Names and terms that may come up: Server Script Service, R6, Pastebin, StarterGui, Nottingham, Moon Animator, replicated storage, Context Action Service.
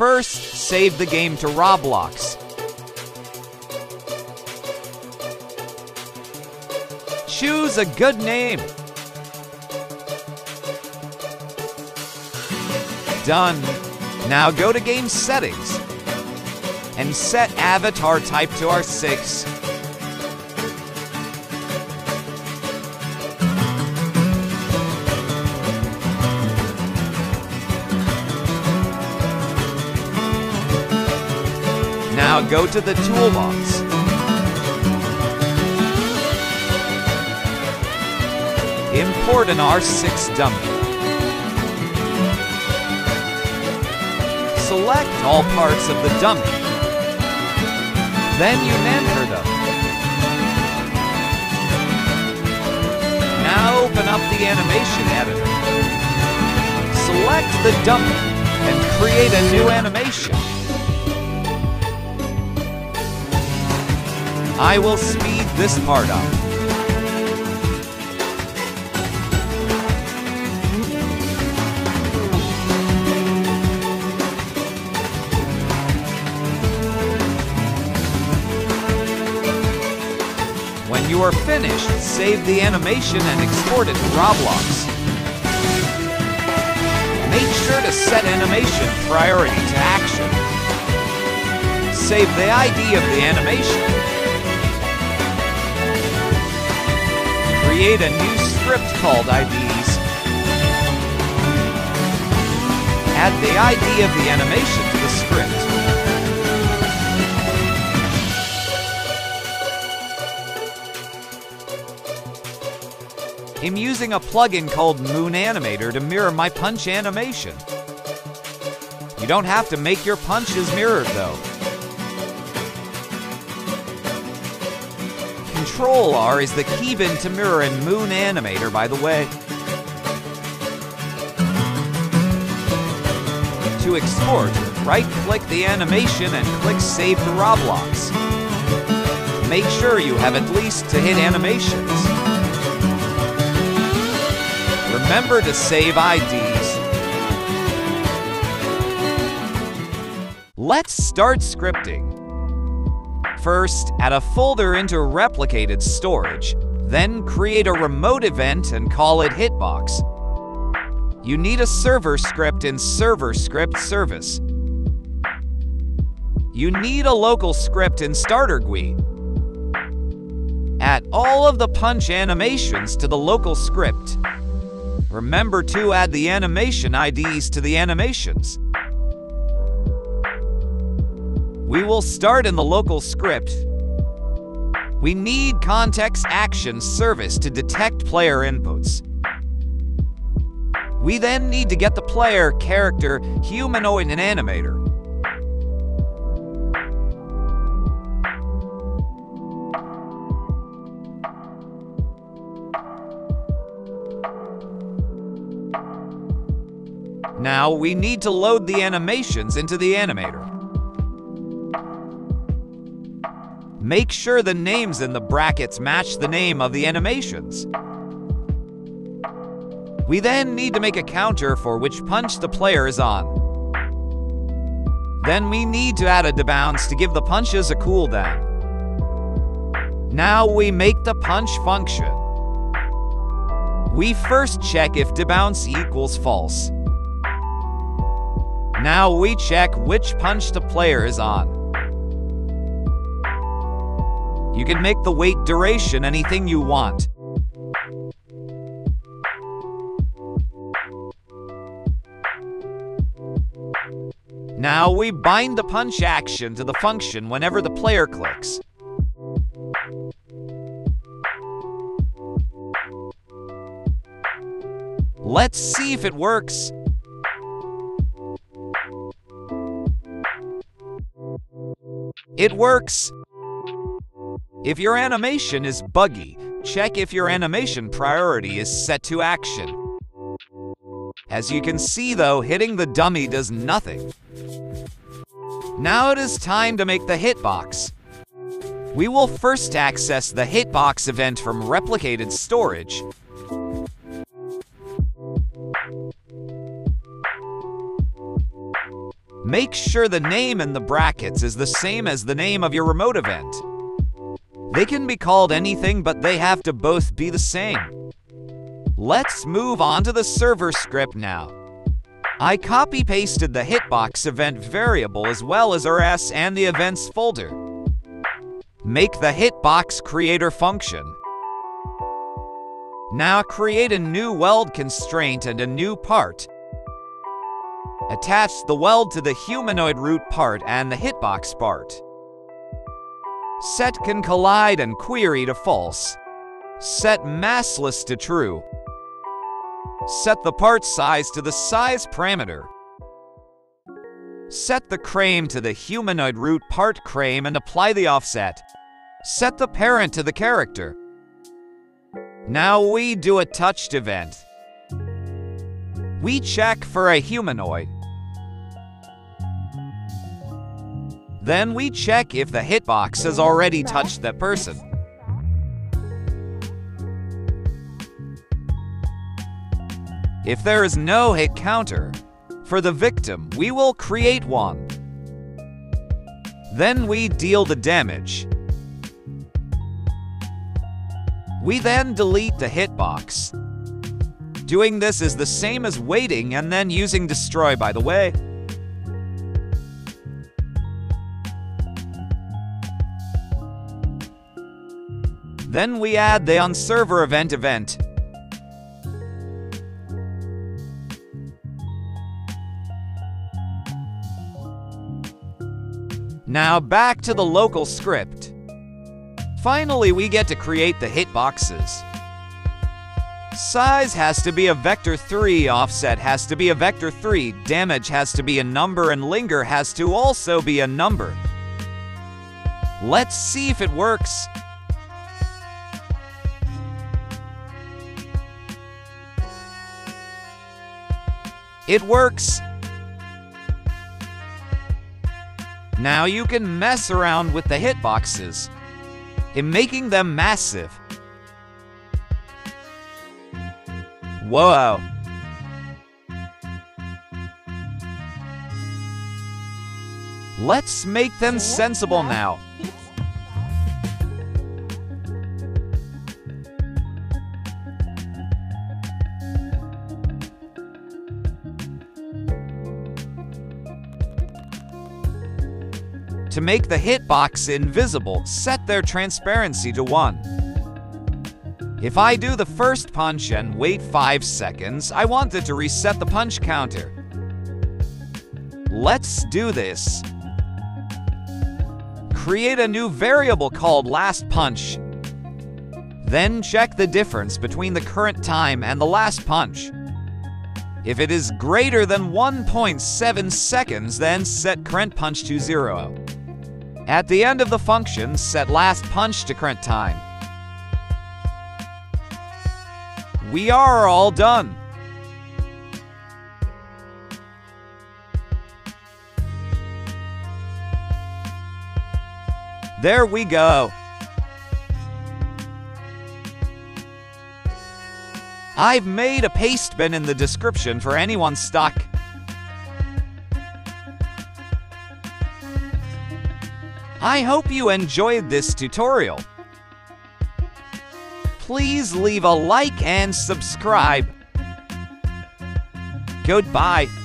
First, save the game to Roblox. Choose a good name. Done. Now go to game settings and set avatar type to R6. Now go to the toolbox. Import an R6 dummy. Select all parts of the dummy. Then you enter them. Now open up the animation editor. Select the dummy and create a new animation. I will speed this part up. When you are finished, save the animation and export it to Roblox. Make sure to set animation priority to action. Save the ID of the animation. Create a new script called IDs. Add the ID of the animation to the script. I'm using a plugin called Moon Animator to mirror my punch animation. You don't have to make your punches mirrored though. Control R is the keybind to mirror in Moon Animator, by the way. To export, right-click the animation and click Save to Roblox. Make sure you have at least to hit animations. Remember to save IDs. Let's start scripting. First, add a folder into replicated storage. Then create a remote event and call it Hitbox. You need a server script in Server Script Service. You need a local script in StarterGui. Add all of the punch animations to the local script. Remember to add the animation IDs to the animations. We will start in the local script. We need Context Action Service to detect player inputs. We then need to get the player, character, humanoid, and animator. Now we need to load the animations into the animator. Make sure the names in the brackets match the name of the animations. We then need to make a counter for which punch the player is on. Then we need to add a debounce to give the punches a cooldown. Now we make the punch function. We first check if debounce equals false. Now we check which punch the player is on. You can make the wait duration anything you want. Now we bind the punch action to the function whenever the player clicks. Let's see if it works. It works! If your animation is buggy, check if your animation priority is set to action. As you can see though, hitting the dummy does nothing. Now it is time to make the hitbox. We will first access the hitbox event from replicated storage. Make sure the name in the brackets is the same as the name of your remote event. They can be called anything, but they have to both be the same. Let's move on to the server script now. I copy-pasted the hitbox event variable as well as RS and the events folder. Make the hitbox creator function. Now create a new weld constraint and a new part. Attach the weld to the humanoid root part and the hitbox part. Set can collide and query to false. Set massless to true. Set the part size to the size parameter. Set the frame to the humanoid root part frame and apply the offset. Set the parent to the character. Now we do a touched event. We check for a humanoid. Then we check if the hitbox has already touched that person. If there is no hit counter, for the victim, we will create one. Then we deal the damage. We then delete the hitbox. Doing this is the same as waiting and then using destroy, by the way. Then we add the onServer event event. Now back to the local script. Finally, we get to create the hitboxes. Size has to be a vector 3, offset has to be a vector 3, damage has to be a number, and linger has to also be a number. Let's see if it works. It works! Now you can mess around with the hitboxes in making them massive. Whoa! Let's make them sensible now. To make the hitbox invisible, set their transparency to 1. If I do the first punch and wait 5 seconds, I want it to reset the punch counter. Let's do this. Create a new variable called last punch. Then check the difference between the current time and the last punch. If it is greater than 1.7 seconds, then set current punch to 0. At the end of the function, set last punch to current time. We are all done. There we go. I've made a paste bin in the description for anyone stuck. I hope you enjoyed this tutorial. Please leave a like and subscribe. Goodbye.